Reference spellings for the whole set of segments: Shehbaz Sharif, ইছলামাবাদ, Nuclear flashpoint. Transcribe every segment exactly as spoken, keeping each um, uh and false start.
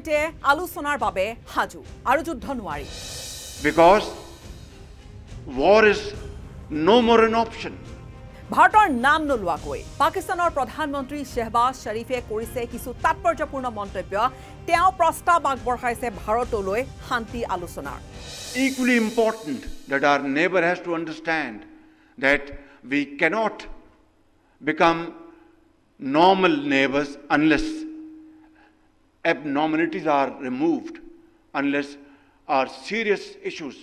সৈতে আলোচনাৰ বাবে হাজু আৰু যুদ্ধ নোৱাৰি because war is no more an option ভাৰতৰ নাম নলুৱা কৈ পাকিস্তানৰ প্ৰধানমন্ত্ৰী শেহবাজ শৰীফে কৰিছে কিছু তাৎপৰ্যপূৰ্ণ মন্তব্য তেওঁ প্ৰস্তাৱ আগবঢ়াইছে ভাৰতলৈ শান্তি আলোচনাৰ equally important that our neighbor has to understand that we cannot become normal neighbors unless abnormalities are removed, unless our serious issues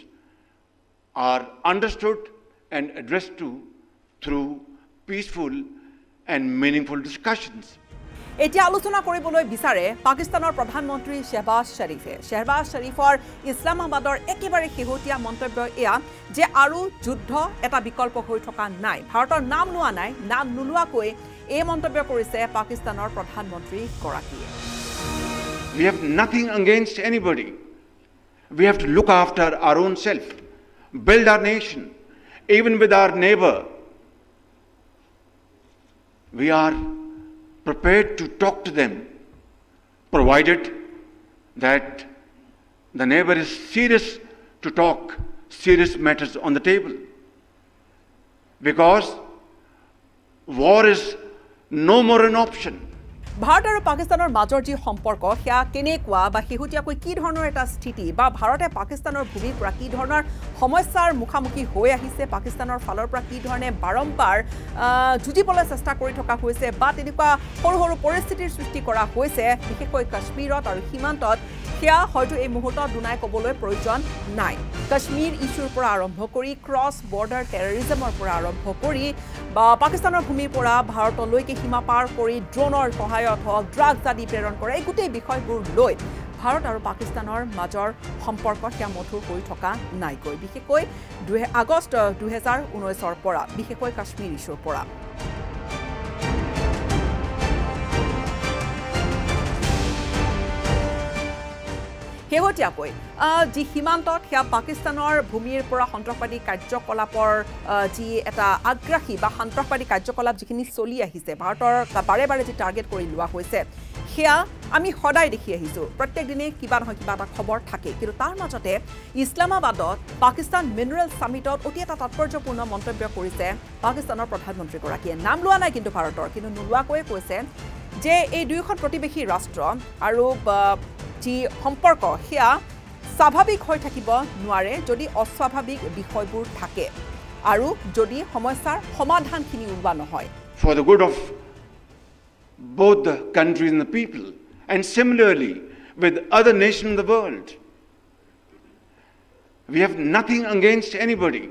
are understood and addressed to through peaceful and meaningful discussions. এটি আলোচনা কৰিবলৈ বিচাৰে পাকিস্তানৰ প্ৰধানমন্ত্ৰী শেহবাজ শৰীফে শেহবাজ শৰীফৰ ইছলামাবাদৰ একেবাৰে শেহতীয়া মন্তব্য এয়া যে আৰু যুদ্ধ এটা বিকল্প হৈ থকা নাই ভাৰতৰ নাম লোৱা নাই নাম নুলুৱাকৈ এই মন্তব্য কৰিছে পাকিস্তানৰ প্ৰধানমন্ত্ৰী গৰাকীয়ে We have nothing against anybody. We have to look after our own self, build our nation. Even with our neighbor, we are prepared to talk to them, provided that the neighbor is serious to talk serious matters on the table. Because war is no more an option. Bharat আৰু পাকিস্তানৰ মাজৰ যি সম্পৰ্ক সেয়া কেনেকুৱা বা হেহুটিয়াকৈ কি ধৰণৰ এটা স্থিতি বা ভাৰতে পাকিস্তানৰ ভূমিৰ পৰা কি ধৰণৰ সমস্যাৰ মুখামুখি হৈ আহিছে পাকিস্তানৰ ফালৰ পৰা কি ধৰণে বাৰম্বাৰ যুঁজিবলৈ চেষ্টা কৰি থকা হৈছে বা তেনেকুৱা সৰু সৰু পৰিস্থিতিৰ সৃষ্টি কৰা হৈছে বিশেষকৈ কাশ্মীৰত আৰু সীমান্তত সেয়া হয়তো এই মুহূৰ্তত দুনাই ক'বলৈ প্ৰয়োজন নাই কাশ্মীৰ ইছ্যুৰ পৰা আৰম্ভ কৰি ক্ৰছ বৰ্ডাৰ টেৰৰিজমৰ পৰা আৰম্ভ কৰি বা পাকিস্তানৰ ভূমিৰ পৰা ভাৰতলৈকে সীমা পাৰ কৰি ড্ৰোনৰ সহায় অথবা ড্ৰাগছ আদি প্ৰেৰণ কৰা এই গোটেই বিষয়বোৰ লৈ ভাৰত আৰু পাকিস্তানৰ মাজৰ সম্পৰ্ক সেয়া মধুৰ হৈ থকা নাইকৈ বিশেষকৈ আগষ্ট দুই হাজাৰ ঊনৈছৰ পৰা বিশেষকৈ কাশ্মীৰ ইছ্যুৰ পৰা শেহতীয়াকৈ যি সীমান্তত সেয়া পাকিস্তানৰ ভূমিৰ পৰা সন্ত্ৰাসবাদী কাৰ্যকলাপৰ যি এটা আগ্ৰাসী বা সন্ত্ৰাসবাদী কাৰ্যকলাপ যিখিনি চলি আহিছে ভাৰতৰ বাৰে বাৰে যি টাৰ্গেট কৰি লোৱা হৈছে সেয়া আমি সদায় দেখি আহিছোঁ প্ৰত্যেক দিনে কিবা নহয় কিবা এটা খবৰ থাকে কিন্তু তাৰ মাজতে ইছলামাবাদত পাকিস্তান মিনাৰেল সামিটত অতি এটা তাৎপৰ্যপূৰ্ণ মন্তব্য কৰিছে পাকিস্তানৰ প্ৰধানমন্ত্ৰীগৰাকীয়ে নাম লোৱা নাই কিন্তু ভাৰতৰ কিন্তু নোলোৱাকৈয়ে কৈছে যে এই দুয়োখন প্ৰতিবেশী ৰাষ্ট্ৰ আৰু যি সম্পৰ্ক সেয়া স্বাভাৱিক হৈ থাকিব নোৱাৰে যদি অস্বাভাৱিক বিষয়বোৰ থাকে আৰু যদি সমস্যাৰ সমাধানখিনি উলিওৱা নহয় for the good of both the countries and the people and similarly with other nations in the world we have nothing against anybody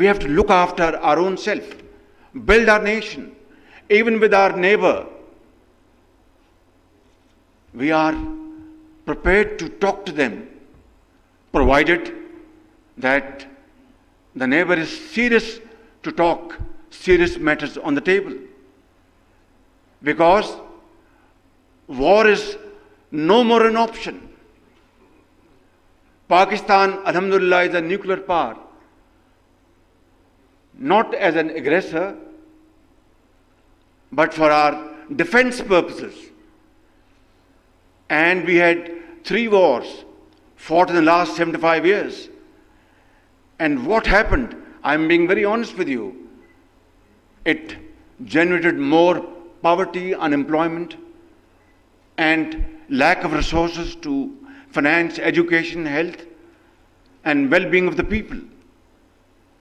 we have to look after our own self build our nation even with our neighbor we are prepared to talk to them, provided that the neighbor is serious to talk serious matters on the table. Because war is no more an option. Pakistan, alhamdulillah, is a nuclear power, not as an aggressor, but for our defense purposes. And we had three wars fought in the last seventy-five years. And what happened? I'm being very honest with you. It generated more poverty, unemployment, and lack of resources to finance education, health, and well-being of the people.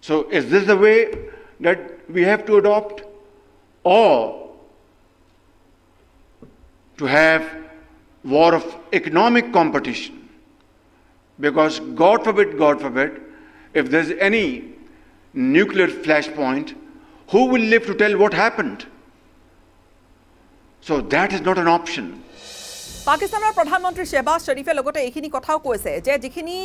So is this the way that we have to adopt? Or to have war of economic competition because God forbid, God forbid, if there's any nuclear flashpoint, who will live to tell what happened? So that is not an option. পাকিস্তানৰ প্ৰধানমন্ত্ৰী শেহবাজ শৰীফে লগতে এইখিনি কথাও কৈছে যে যিখিনি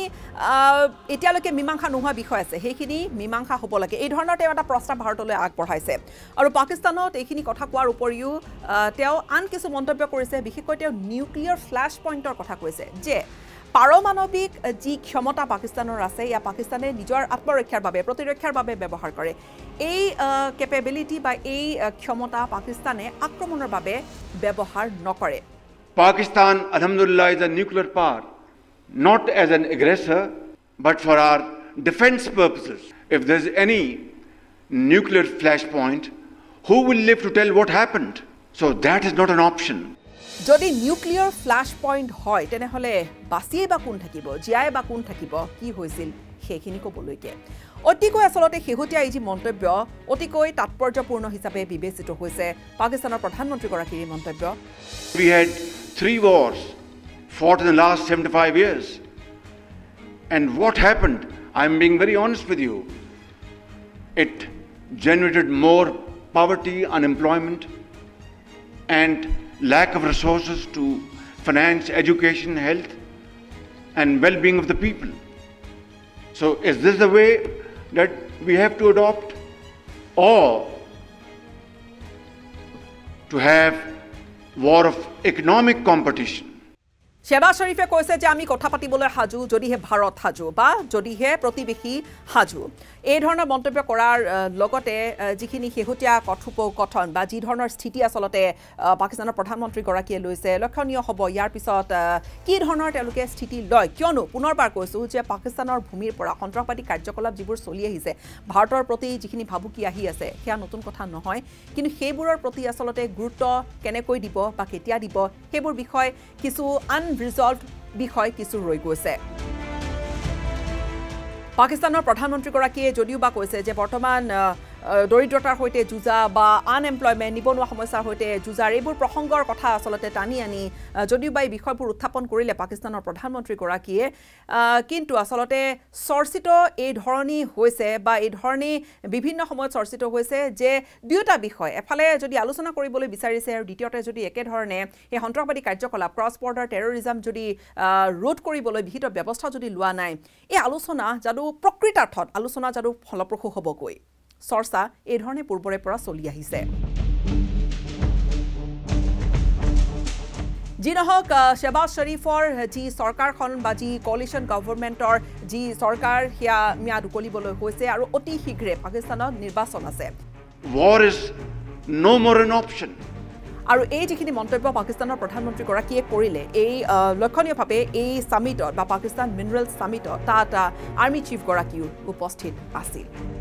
এতিয়ালৈকে মীমাংসা নোহোৱা বিষয় আছে সেইখিনি মীমাংসা হ'ব লাগে এই ধৰণৰ তেওঁ এটা প্ৰস্তাৱ ভাৰতলৈ আগবঢ়াইছে আৰু পাকিস্তানত এইখিনি কথা কোৱাৰ উপৰিও তেওঁ আন কিছু মন্তব্য কৰিছে বিশেষকৈ তেওঁ নিউক্লিয়াৰ ফ্লাছ পইণ্টৰ কথা কৈছে যে পাৰমাণৱিক যি ক্ষমতা পাকিস্তানৰ আছে ইয়া পাকিস্তানে নিজৰ আত্মৰক্ষাৰ বাবে প্ৰতিৰক্ষাৰ বাবে ব্যৱহাৰ কৰে এই কেপেবিলিটি বা এই ক্ষমতা পাকিস্তানে আক্ৰমণৰ বাবে ব্যৱহাৰ নকৰে Pakistan, alhamdulillah, is a nuclear power, not as an aggressor, but for our defense purposes. If there's any nuclear flashpoint, who will live to tell what happened? So that is not an option. Jodi nuclear flashpoint hoy tene hole basiye ba kun thakibo jiaye ba kun thakibo ki hoisil hekhini ko boloike otikoi asolote hehutia eji montobyo otikoi tatporjopurno hisabe bibesito hoise Pakistanor pradhan mantri gorakiri montobyo. We had three wars fought in the last seventy-five years, and what happened? I'm being very honest with you. It generated more poverty, unemployment, and lack of resources to finance education, health, and well-being of the people. So is this the way that we have to adopt, or to have war of economic competition? Shehbaz Sharif কৈছে যে আমি কথা পাতিবলৈ হাজু যদিহে ভাৰত হাজু বা যদিহে প্ৰতিবেশী হাজু এই ধৰণৰ মন্তব্য কৰাৰ লগতে যিখিনি হেহতিয়া কথোপকথন বা যি ধৰণৰ স্থিতি আচলতে পাকিস্তানৰ প্ৰধানমন্ত্ৰী গৰাকীয়ে লৈছে লক্ষণীয় হ'ব ইয়াৰ পিছত কি ধৰণৰ তেওঁলোকে স্থিতি লয় কিয়নো পুনৰবাৰ কৈছো যে পাকিস্তানৰ ভূমিৰ পৰা সন্ত্ৰাসবাদী কাৰ্যকলাপ যিবোৰ চলি আহিছে ভাৰতৰ প্ৰতি যিখিনি ভাবুকি আহি আছে সেয়া নতুন কথা নহয় কিন্তু সেইবোৰৰ প্ৰতি আচলতে গুৰুত্ব কেনেকৈ দিব বা কেতিয়া দিব সেইবোৰ বিষয় কিছু আন resolved বিষয় কিছু ৰৈ গৈছে পাকিস্তানৰ প্ৰধানমন্ত্ৰী গৰাকীয়ে যদিও বা কৈছে যে বৰ্তমান দৰিদ্ৰতাৰ হৈতে যুজা বা আনএমপ্লয়মেন্ট নিবনুৱা সমস্যাৰ হৈতে যুজাৰ এইবোৰ প্ৰসংগৰ কথা আচলতে টানি আনি যদিও বা এই বিষয়বোৰ উত্থাপন কৰিলে পাকিস্তানৰ প্ৰধানমন্ত্ৰী গৰাকীয়ে কিন্তু আচলতে চৰ্চিত এই ধৰণী হৈছে বা এই ধৰণী বিভিন্ন সময়ত চৰ্চিত হৈছে যে দুটা বিষয় এফালে যদি আলোচনা কৰিবলৈ বিচাৰিছে আৰু দ্বিতীয়তে যদি একে ধৰণে এই সন্ত্ৰাসবাদী কাৰ্যকলাপ ক্ৰছ বৰ্ডাৰ টেৰৰিজম যদি ৰোধ কৰিবলৈ বিহিত ব্যৱস্থা যদি লোৱা নাই এই আলোচনা যাদু প্ৰকৃতাৰ্থত আলোচনা যাদু ফলপ্ৰসূ হ'বকৈ চৰ্চা এই ধৰণে পূৰ্বৰে পৰা চলি আহিছে জিনহক Shehbaz Sharifৰ যি সৰকাৰখন বা যি কোয়ালিশন গভৰ্নমেন্টৰ যি সৰকাৰ হিয়া মিয়াদ উকলিবলৈ হৈছে আৰু অতি শীঘ্ৰে পাকিস্তানত নিৰ্বাচন আছে war is no more an option আৰু এই যিখিনি মন্তব্য পাকিস্তানৰ প্ৰধানমন্ত্ৰী গৰাকীয়ে কৰিলে এই লক্ষণীয়ভাৱে এই সামিটত বা পাকিস্তান মিনাৰেল সামিটত তাত আৰ্মি চিফ গৰাকীও উপস্থিত আছিল